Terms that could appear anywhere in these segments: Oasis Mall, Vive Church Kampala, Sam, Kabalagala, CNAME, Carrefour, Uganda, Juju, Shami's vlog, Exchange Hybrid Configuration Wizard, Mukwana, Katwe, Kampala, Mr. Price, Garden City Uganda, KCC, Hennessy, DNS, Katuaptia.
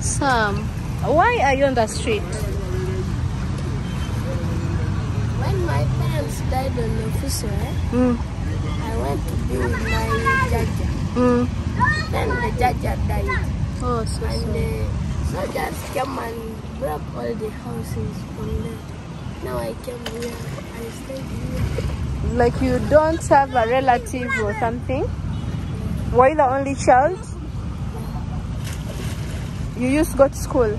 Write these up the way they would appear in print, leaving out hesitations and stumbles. Some. Why are you on the street? When my parents died on the official, I went to be with my jaja. Then the jaja died. Oh, so and so. The soldiers came and broke all the houses from there. Now I came here. I stayed here. Like you don't have a relative or something? Were you the only child? You used to go to school?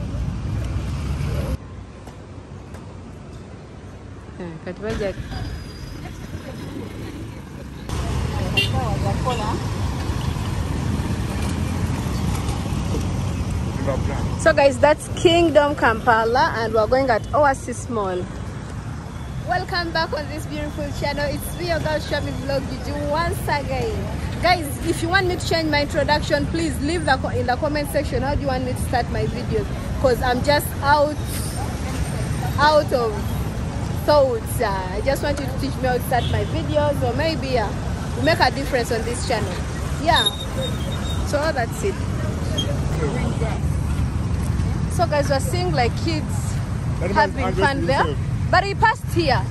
So guys, that's Kingdom Kampala and we're going at Oasis Mall. Welcome back on this beautiful channel. It's me, your girl Shami's Vlog, Juju, once again. Guys, if you want me to change my introduction, please leave in the comment section how do you want me to start my videos, because I'm just out of thoughts. I just want you to teach me how to start my videos, or maybe make a difference on this channel. Yeah, so that's it. So guys, we're seeing like kids having fun there, but he passed here.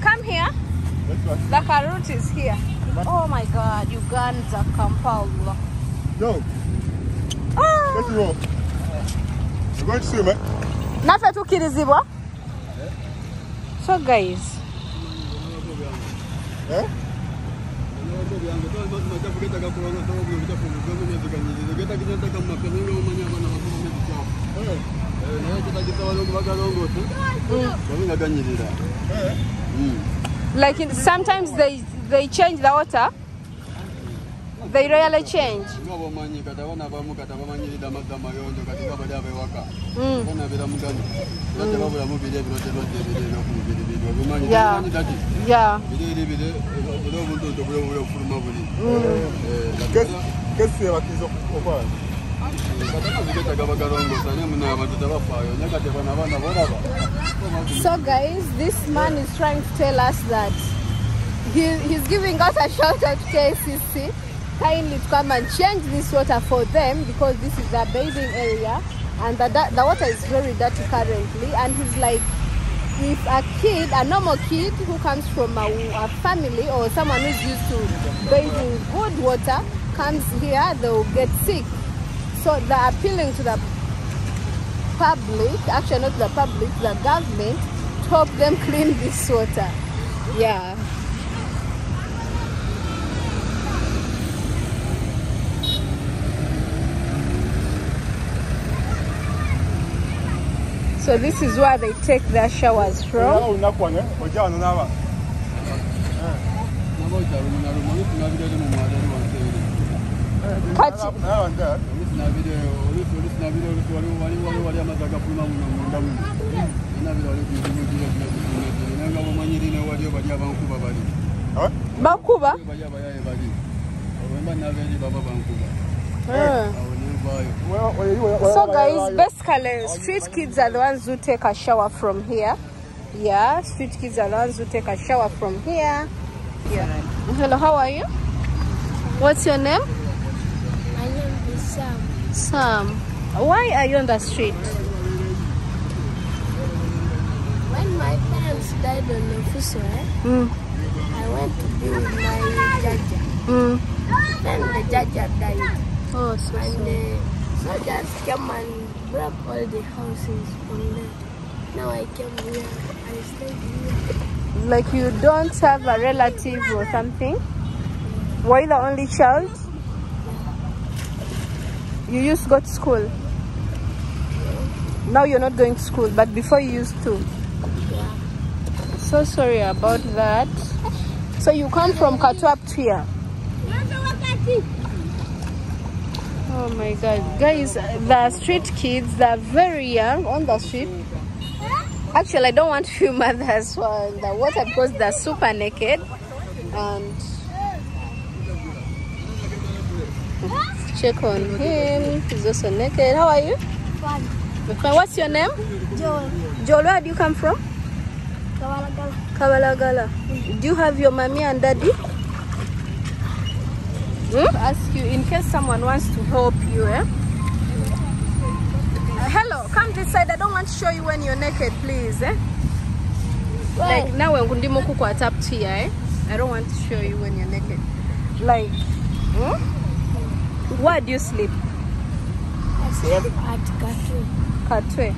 Come here. Like our route is here. Oh my God, Uganda, Kampala. Yo. Oh. Let's roll. We're going to swim, eh? Nafe tu kirizibo. So guys. Eh? Like in, sometimes they change the water. They really change. Yeah. So guys, this man is trying to tell us that he's giving us a shout out to KCC. Kindly to come and change this water for them, because this is a bathing area and the water is very dirty currently. And he's like, if a kid, a normal kid who comes from a family or someone who's used to bathing good water comes here, they'll get sick. So they're appealing to the public, actually not the public, the government, to help them clean this water. Yeah. So this is where they take their showers from. So guys, basically street kids are the ones who take a shower from here. Yeah, street kids are the ones who take a shower from here. Yeah. Hello, how are you? What's your name? My name is Sam. Sam. Why are you on the street? When my parents died on the official, I went to be with my jaja. Then the jaja died. Oh, so and the soldiers came and broke all the houses from there. Now I came here. I stayed here. Like you don't have a relative or something? Were you the only child? You used to go to school? Now you're not going to school, but before you used to? Yeah. So sorry about that. So you come from Katuaptia? Oh my God, guys, the street kids, they're very young on the street. Actually, I don't want to film others on the water because they're super naked. And check on him, he's also naked. How are you? Fine. What's your name? Joel. Joel, where do you come from? Kabalagala. Kabalagala. Do you have your mommy and daddy? Ask you in case someone wants to help you, eh? hello, come this side. I don't want to show you when you're naked, please. Eh? Like now when Gundimoku Katuaptia, I don't want to show you when you're naked. Like, hmm? Where do you sleep? I sleep at Katwe. Katwe.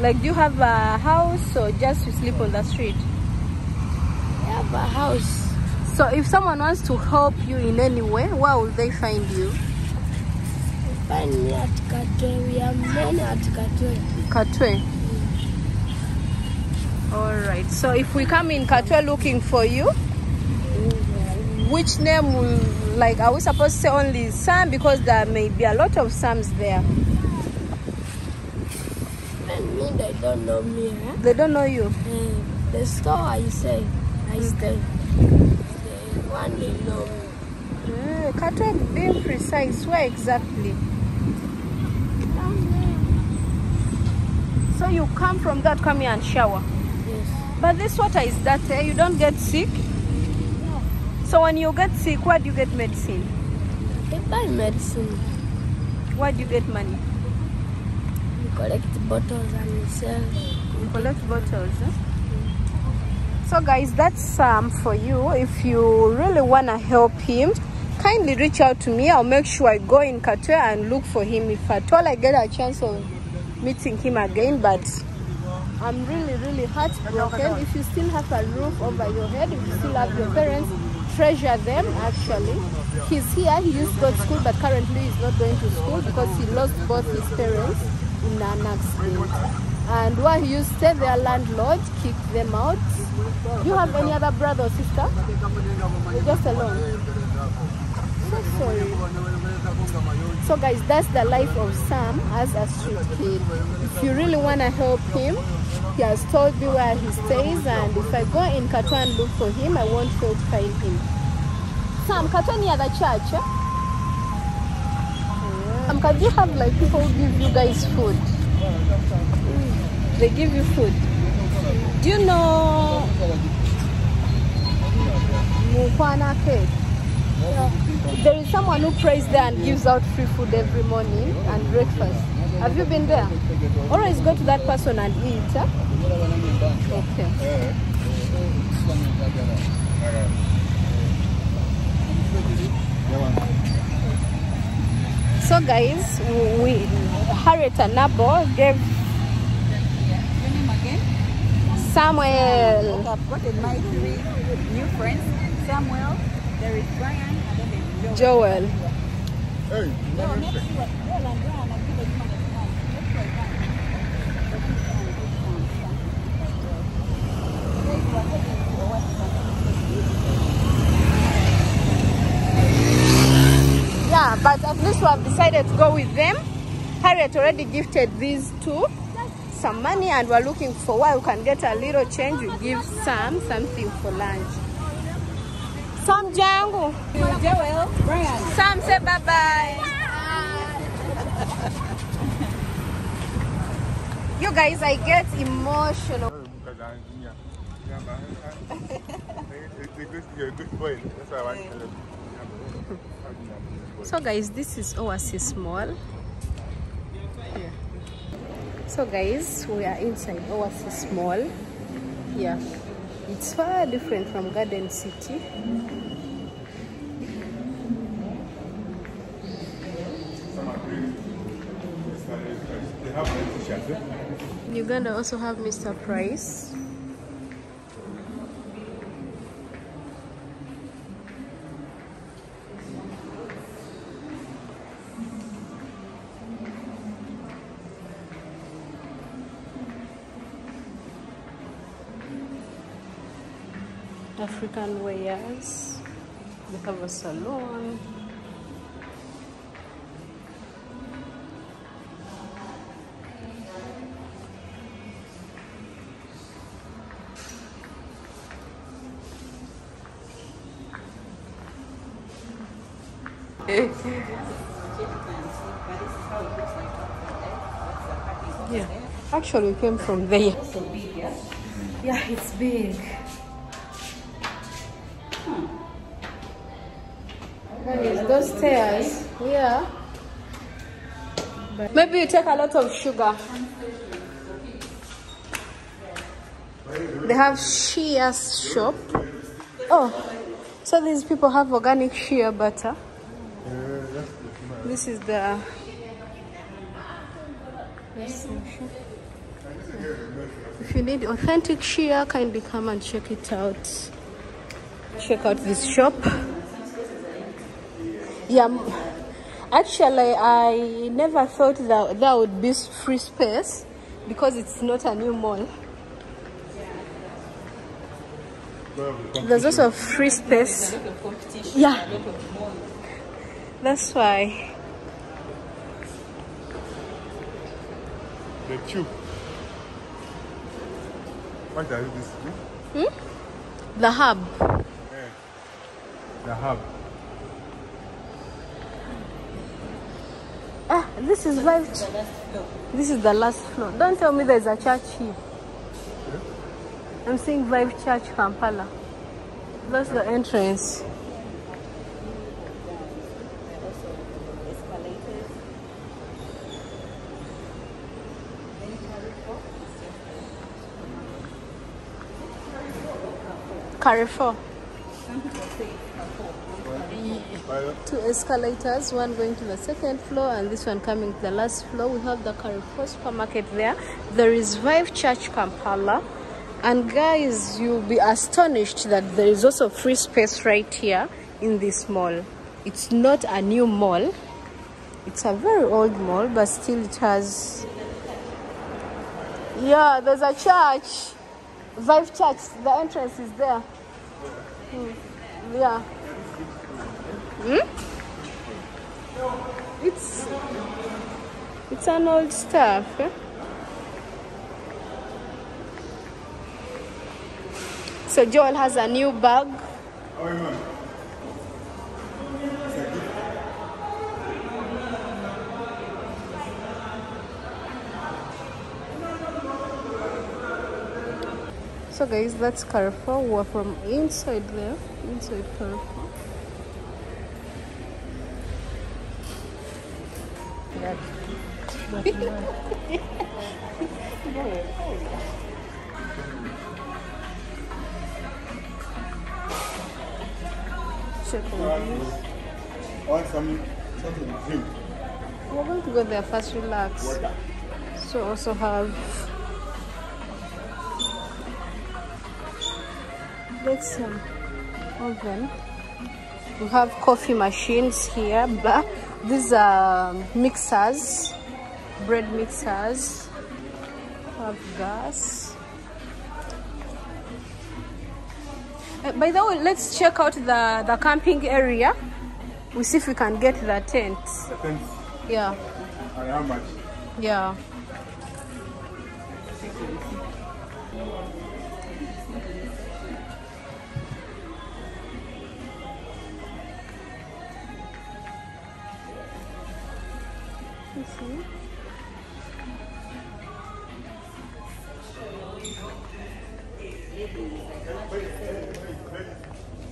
Like, do you have a house or just you sleep on the street? I have a house. So if someone wants to help you in any way, where will they find you? They find me at Katwe. We are men at Katwe. Katwe. Alright, so if we come in Katwe looking for you, which name will, like, are we supposed to say only Sam? Because there may be a lot of Sams there. I mean, they don't know me. Huh? They don't know you? Mm. The store I say, I stay. The one they know me. Katwe, being precise, where exactly? So you come from that, come here and shower? Yes. But this water is that there, you don't get sick? No. So when you get sick, where do you get medicine? They buy medicine. Where do you get money? You collect bottles and you sell. You collect bottles, eh? Mm. So guys, that's Sam for you. If you really want to help him, kindly reach out to me. I'll make sure I go in Katwe and look for him. If at all I get a chance of meeting him again, but I'm really heartbroken. If you still have a roof over your head, if you still have your parents, treasure them. Actually, he's here, he used to go to school, but currently he's not going to school because he lost both his parents in an accident, and while he used to stay, their landlord kicked them out. Do you have any other brother or sister? You're just alone. So sorry. So guys, that's the life of Sam as a street kid. If you really want to help him, he has told me where he stays, and if I go in Katwe and look for him, I won't fail to find him. Sam, Katwe near the church, eh? Yeah. Because you have like people who give you guys food. Mm. They give you food. Do you know Mukwana cake? Yeah. There is someone who prays there and gives out free food every morning and breakfast. Have you been there? Always go to that person and eat. Huh? Okay. So guys, we Harriet and Nabo gave Samuel. I've got my three new friends. Samuel. There is Brian and then there is Joel. Hey, yeah, but at least we have decided to go with them. Harriet already gifted these two some money, and we're looking for where we can get a little change. We give Sam something for lunch. Sam Jango. Joel. Brian. Sam say bye bye. You guys, I get emotional. So guys, this is Oasis Mall. Yeah. So guys, we are inside Oasis Mall. Yeah. It's far different from Garden City. Uganda also have Mr. Price. African wares. They have a salon. Yeah, actually we came from there. Yeah, it's big. Those stairs, yeah. But maybe you take a lot of sugar. They have shea shop. Oh, so these people have organic shea butter. This is the section. If you need authentic shea, kindly come and check it out. Check out this shop. Yeah, actually, I never thought that there would be free space because it's not a new mall. There's also free space. A lot of competition. Yeah. A lot of malls. That's why. The tube. What are these? Hmm? The hub. Yeah. The hub. Ah, this is Vive. This is the last floor. Don't tell me there's a church here. I'm seeing Vive Church Kampala. That's the entrance. Carrefour. Two escalators, one going to the second floor and this one coming to the last floor. We have the Carrefour supermarket there. There is Vive Church Kampala. And guys, you'll be astonished that there is also free space right here in this mall. It's not a new mall. It's a very old mall, but still it has... Yeah, there's a church. Vive Church, the entrance is there. Yeah. Hmm? It's an old stuff. Eh? So Joel has a new bag. So guys, that's Carrefour. We're from inside there, inside Carrefour. Yeah. Check something. We're going to go there first, relax. So also have, let's oven. We have coffee machines here, but these are mixers, bread mixers. We have gas. By the way, let's check out the camping area. We see if we can get the tent. The tent? Yeah. And how much? Yeah. You see?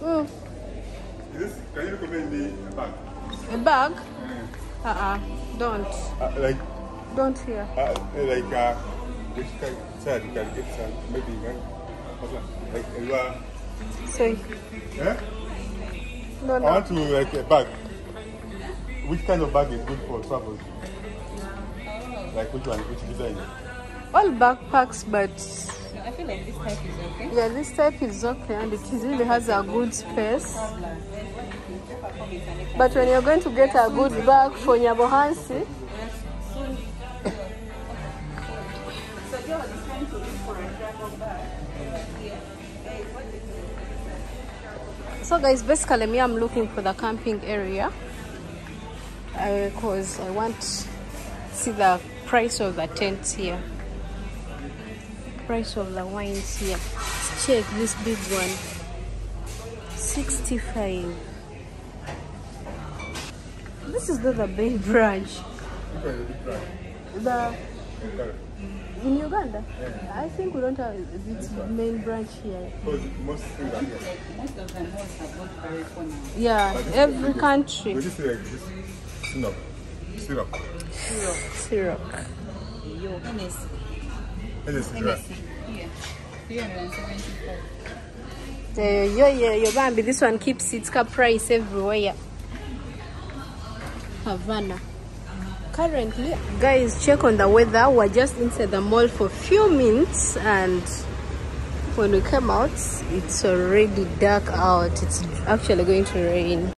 Mm. This, can you recommend me a bag? A bag? Mm. Don't. Like. Don't here. Like which side you can get some, maybe like a sorry. Eh? No, no. I want to like a bag. Which kind of bag is good for travel? Like which one? Which design? All backpacks, but. I feel like this type is okay. Yeah, this type is okay and it really has a good space. But when you're going to get a good bag for Nyabohansi, so guys, basically me, I'm looking for the camping area because I want to see the price of the tents here. Price of the wines here. Let's check this big one. 65. This is not the big branch. The in Uganda, yeah. I think we don't have this main branch here. Most of the malls are not very funny. Yeah, every country. Syrup. Syrup. Yo, Hennessy. Hennessy. Yeah. 374. Yo, Bambi, this one keeps its cup price everywhere. Havana. Currently, guys, check on the weather. We're just inside the mall for a few minutes, and when we came out, it's already dark out. It's actually going to rain.